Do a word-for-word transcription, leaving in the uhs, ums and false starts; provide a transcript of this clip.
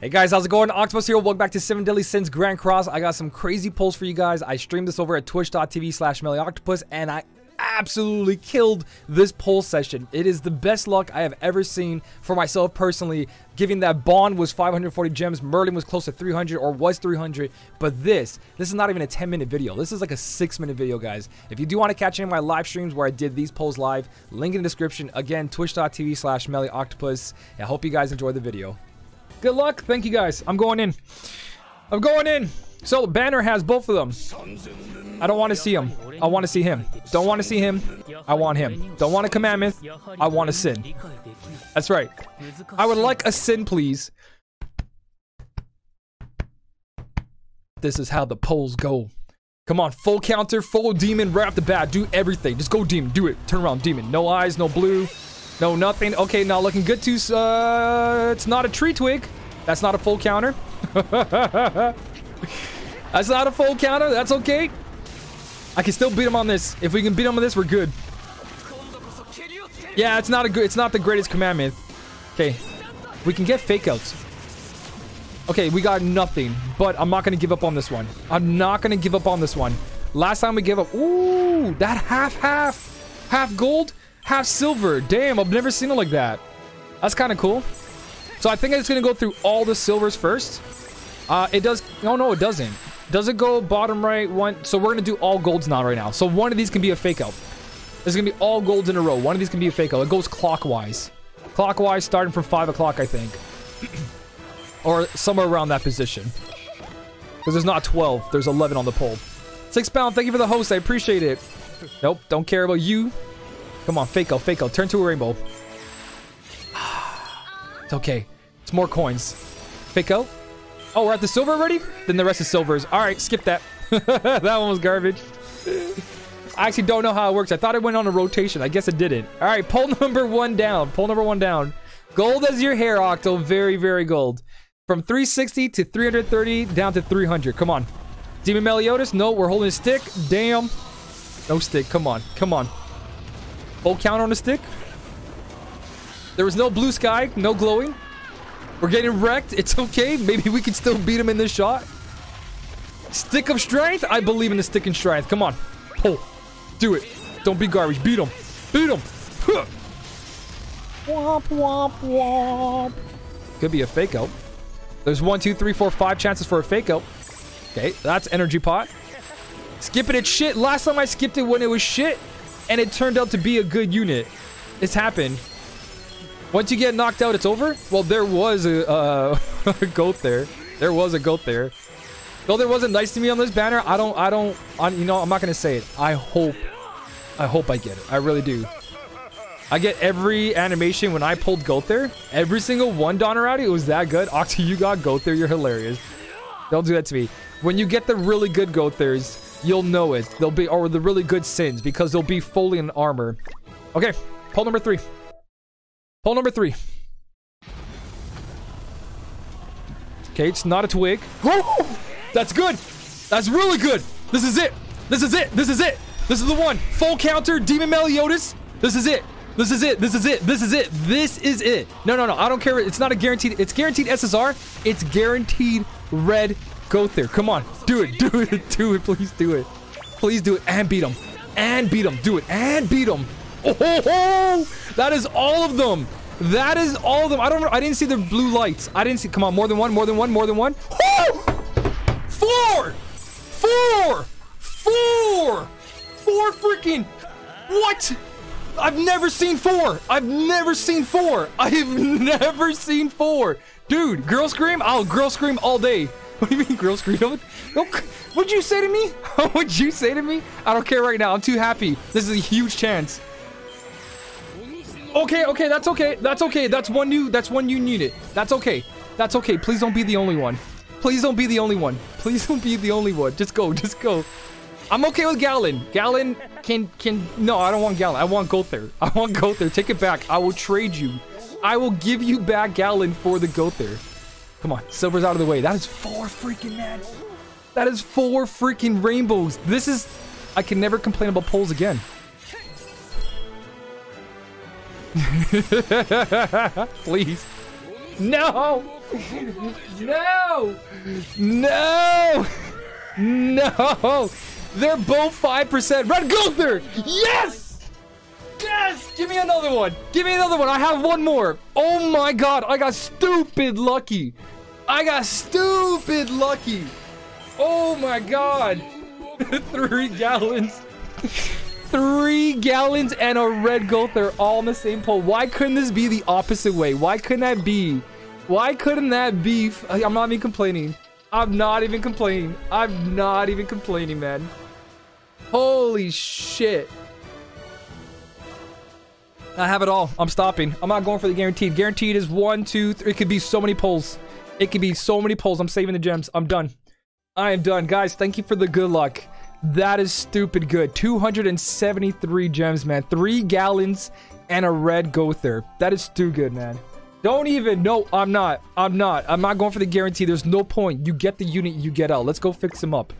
Hey guys, how's it going? Octopus here. Welcome back to Seven Deadly Sins Grand Cross. I got some crazy pulls for you guys. I streamed this over at twitch dot t v slash melioctopus and I absolutely killed this poll session. It is the best luck I have ever seen for myself personally, given that Bond was five hundred forty gems, Merlin was close to three hundred or was three hundred, but this, this is not even a ten minute video. This is like a six minute video, guys. If you do want to catch any of my live streams where I did these polls live, link in the description. Again, twitch dot t v slash melioctopus. I hope you guys enjoy the video. Good luck. Thank you guys. I'm going in. I'm going in. So Banner has both of them. I don't want to see him. I want to see him. Don't want to see him. I want him. Don't want a commandment. I want a sin. That's right. I would like a sin, please. This is how the polls go. Come on, full counter, full demon right off the bat. Do everything. Just go demon. Do it. Turn around, demon. No eyes, no blue. No, nothing. Okay, not looking good too. Uh, it's not a tree twig. That's not a full counter. That's not a full counter. That's okay. I can still beat him on this. If we can beat him on this, we're good. Yeah, it's not a good. It's not the greatest commandment. Okay, we can get fake outs. Okay, we got nothing. But I'm not gonna give up on this one. I'm not gonna give up on this one. Last time we gave up. Ooh, that half, half, half gold. Half silver. Damn, I've never seen it like that. That's kind of cool. So I think I'm just going to go through all the silvers first. Uh, it does... No, no, it doesn't. Does it go bottom right? One. So we're going to do all golds now right now. So one of these can be a fake out. There's going to be all golds in a row. One of these can be a fake out. It goes clockwise. Clockwise starting from five o'clock, I think. Or somewhere around that position. Because there's not twelve. There's eleven on the poll. Six pound, thank you for the host. I appreciate it. Nope, don't care about you. Come on, fake out, fake out. Turn to a rainbow. It's okay. It's more coins. Fake out. Oh, we're at the silver already? Then the rest is silvers. All right, skip that. That one was garbage. I actually don't know how it works. I thought it went on a rotation. I guess it didn't. All right, poll number one down. Poll number one down. Gold as your hair, Octo. Very, very gold. From three sixty to three thirty down to three hundred. Come on. Demon Meliodas? No, we're holding a stick. Damn. No stick. Come on. Come on. Full count on the stick. There was no blue sky, no glowing. We're getting wrecked. It's okay. Maybe we can still beat him in this shot. Stick of strength. I believe in the stick and strength. Come on. Pull. Do it. Don't be garbage. Beat him. Beat him. Huh. Womp, womp, womp. Could be a fake out. There's one, two, three, four, five chances for a fake out. Okay. That's energy pot. Skipping it shit. Last time I skipped it when it was shit. And it turned out to be a good unit. It's happened. Once you get knocked out, it's over. Well, there was a, uh, a goat there. There was a goat there. Though there wasn't nice to me on this banner, I don't, I don't, I, you know, I'm not going to say it. I hope, I hope I get it. I really do. I get every animation when I pulled Gowther. Every single one, Donorati, it was that good. Octa, you got Gowther. You're hilarious. Don't do that to me. When you get the really good Gowthers, you'll know it. They'll be, or the really good sins, because they'll be fully in armor. Okay, poll number three. Poll number three. Okay, it's not a twig. Oh, that's good. That's really good. This is it. This is it. This is it. This is the one. Full counter, Demon Meliodas. This is it. This is it. This is it. This is it. This is it. No, no, no. I don't care. It's not a guaranteed. It's guaranteed S S R. It's guaranteed red. Gowther, come on, do it, do it, do it, please do it. Please do it, and beat him, and beat him, do it, and beat him. Oh, ho, ho. That is all of them. That is all of them. I don't know, I didn't see the blue lights. I didn't see, come on, more than one, more than one, more than one. Oh! Four, four, four, four freaking, what? I've never seen four. I've never seen four. I've never seen four. Dude, girl scream? I'll girl scream all day. What do you mean, girl scream? What'd you say to me? What'd you say to me? I don't care right now. I'm too happy. This is a huge chance. Okay, okay, that's okay. That's okay. That's one new. That's one new unit. That's okay. That's okay. Please don't be the only one. Please don't be the only one. Please don't be the only one. Just go. Just go. I'm okay with Galland. Galland can can. No, I don't want Galland. I want Gowther. I want Gowther. Take it back. I will trade you. I will give you back Galland for the Gowther. Come on, silver's out of the way. That is four freaking man. That is four freaking rainbows. This is... I can never complain about polls again. Please. No! No! No! No! They're both five percent. Red Gowther! Yes! Yes! Give me another one. Give me another one. I have one more. Oh my god. I got stupid lucky. I got stupid lucky. Oh my god. Three gallons. Three gallons and a red Gowther all in the same pole. Why couldn't this be the opposite way? Why couldn't that be? Why couldn't that be? I'm not even complaining. I'm not even complaining. I'm not even complaining, man. Holy shit. I have it all. I'm stopping. I'm not going for the guaranteed. Guaranteed is one, two, three. It could be so many polls. It could be so many polls. I'm saving the gems. I'm done. I am done. Guys, thank you for the good luck. That is stupid good. two hundred seventy-three gems, man. Three gallons and a red Gowther. That is too good, man. Don't even. No, I'm not. I'm not. I'm not going for the guarantee. There's no point. You get the unit, you get out. Let's go fix him up.